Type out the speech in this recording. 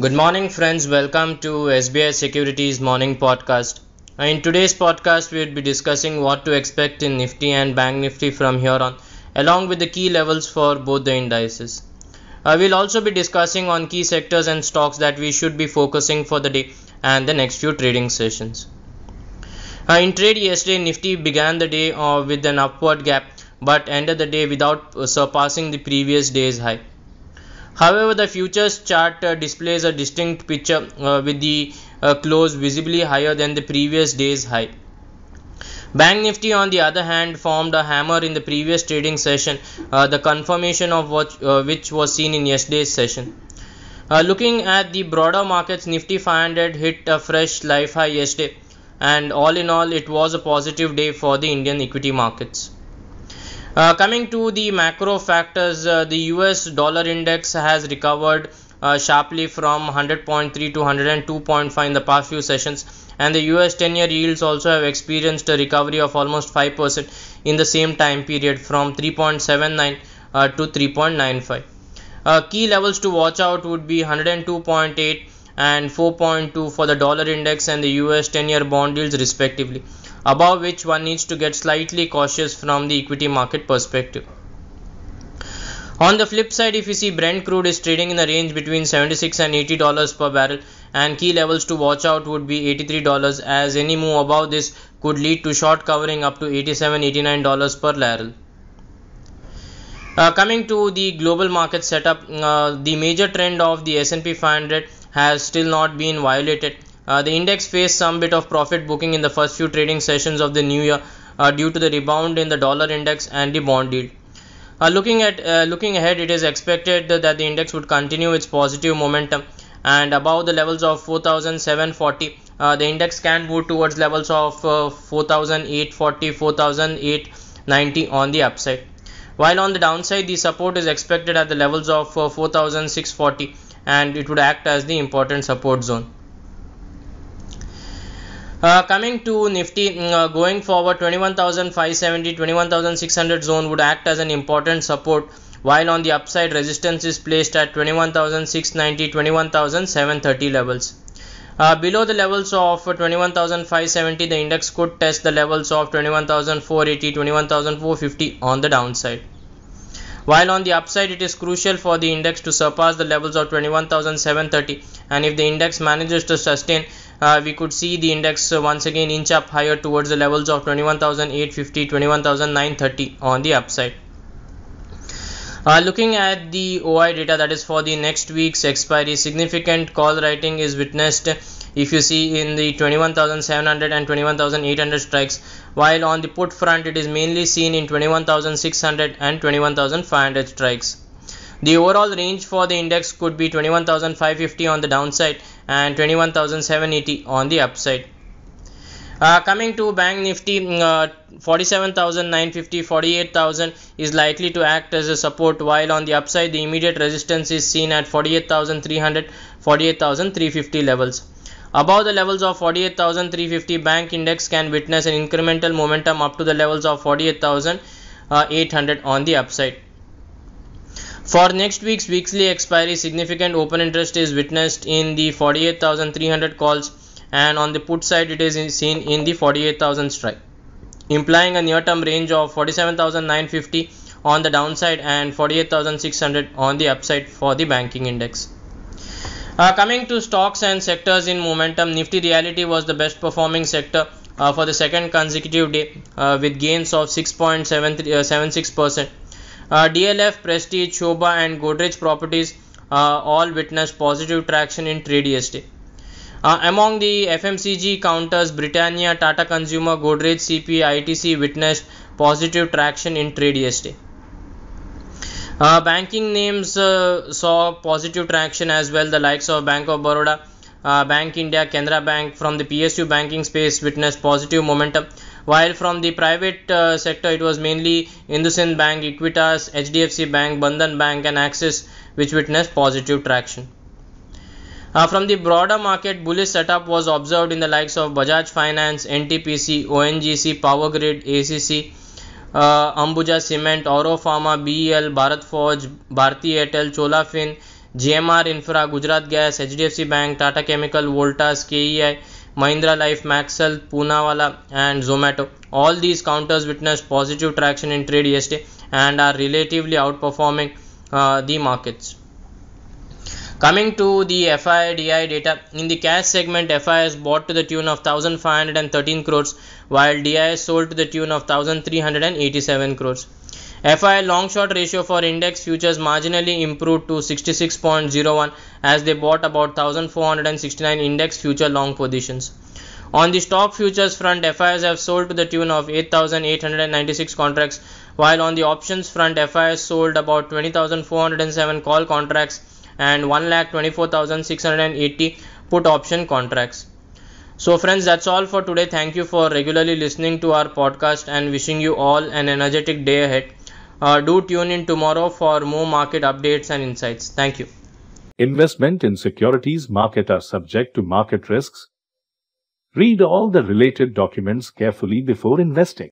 Good morning friends, welcome to SBI Securities morning podcast. In today's podcast we will be discussing what to expect in Nifty and Bank Nifty from here on, along with the key levels for both the indices. We will also be discussing on key sectors and stocks that we should be focusing for the day and the next few trading sessions. In trade yesterday, Nifty began the day with an upward gap but ended the day without surpassing the previous day's high. However, the futures chart displays a distinct picture with the close visibly higher than the previous day's high. Bank Nifty on the other hand formed a hammer in the previous trading session, the confirmation of which was seen in yesterday's session. Looking at the broader markets, Nifty 500 hit a fresh life high yesterday, and all in all it was a positive day for the Indian equity markets. Coming to the macro factors, the US dollar index has recovered sharply from 100.3 to 102.5 in the past few sessions, and the US 10-year yields also have experienced a recovery of almost 5% in the same time period, from 3.79 to 3.95. Key levels to watch out would be 102.8 and 4.2 for the dollar index and the US 10-year bond yields respectively, above which one needs to get slightly cautious from the equity market perspective. On the flip side, if you see, Brent crude is trading in a range between $76 and $80 per barrel, and key levels to watch out would be $83, as any move above this could lead to short covering up to $87-$89 per barrel. Coming to the global market setup, the major trend of the S&P 500 has still not been violated. The index faced some bit of profit booking in the first few trading sessions of the new year due to the rebound in the dollar index and the bond yield. Looking ahead, it is expected that the index would continue its positive momentum, and above the levels of 4,740, the index can move towards levels of 4,840, 4,890 on the upside. While on the downside, the support is expected at the levels of 4,640, and it would act as the important support zone. Coming to Nifty, going forward, 21,570, 21,600 zone would act as an important support, while on the upside resistance is placed at 21,690, 21,730 levels. Below the levels of 21,570, the index could test the levels of 21,480, 21,450 on the downside. While on the upside, it is crucial for the index to surpass the levels of 21,730, and if the index manages to sustain, we could see the index once again inch up higher towards the levels of 21,850, 21,930 on the upside. Looking at the OI data, that is for the next week's expiry, significant call writing is witnessed if you see in the 21,700 and 21,800 strikes, while on the put front it is mainly seen in 21,600 and 21,500 strikes. The overall range for the index could be 21,550 on the downside and 21,780 on the upside. Coming to Bank Nifty, 47,950, 48,000 is likely to act as a support, while on the upside the immediate resistance is seen at 48,300, 48,350 levels. Above the levels of 48,350, Bank Index can witness an incremental momentum up to the levels of 48,800 on the upside. For next week's weekly expiry, significant open interest is witnessed in the 48,300 calls, and on the put side it is seen in the 48,000 strike, implying a near-term range of 47,950 on the downside and 48,600 on the upside for the banking index. Coming to stocks and sectors in momentum, Nifty Realty was the best performing sector for the second consecutive day with gains of 6.76%. DLF, Prestige, Shoba and Godrej Properties all witnessed positive traction in trade yesterday. Among the FMCG counters, Britannia, Tata Consumer, Godrej, CP, ITC witnessed positive traction in trade yesterday. Banking names saw positive traction as well. The likes of Bank of Baroda, Bank India, Canara Bank from the PSU banking space witnessed positive momentum, while from the private sector it was mainly Indusind Bank, Equitas, HDFC Bank, Bandhan Bank and Axis which witnessed positive traction. From the broader market, bullish setup was observed in the likes of Bajaj Finance, NTPC, ONGC, Power Grid, ACC, Ambuja Cement, Auropharma, BEL, Bharat Forge, Bharti Airtel, Chola Fin, GMR Infra, Gujarat Gas, HDFC Bank, Tata Chemical, Voltas, KEI, Mahindra Life, Maxell, Poonawalla and Zomato. All these counters witnessed positive traction in trade yesterday and are relatively outperforming the markets. Coming to the FIDI data, in the cash segment, FIS bought to the tune of 1,513 crores while DIS sold to the tune of 1,387 crores. FI long short ratio for index futures marginally improved to 66.01 as they bought about 1,469 index future long positions. On the stock futures front, FIs have sold to the tune of 8,896 contracts while on the options front, FIs sold about 20,407 call contracts and 1,24,680 put option contracts. So friends, that's all for today. Thank you for regularly listening to our podcast and wishing you all an energetic day ahead. Do tune in tomorrow for more market updates and insights. Thank you. Investment in securities market are subject to market risks. Read all the related documents carefully before investing.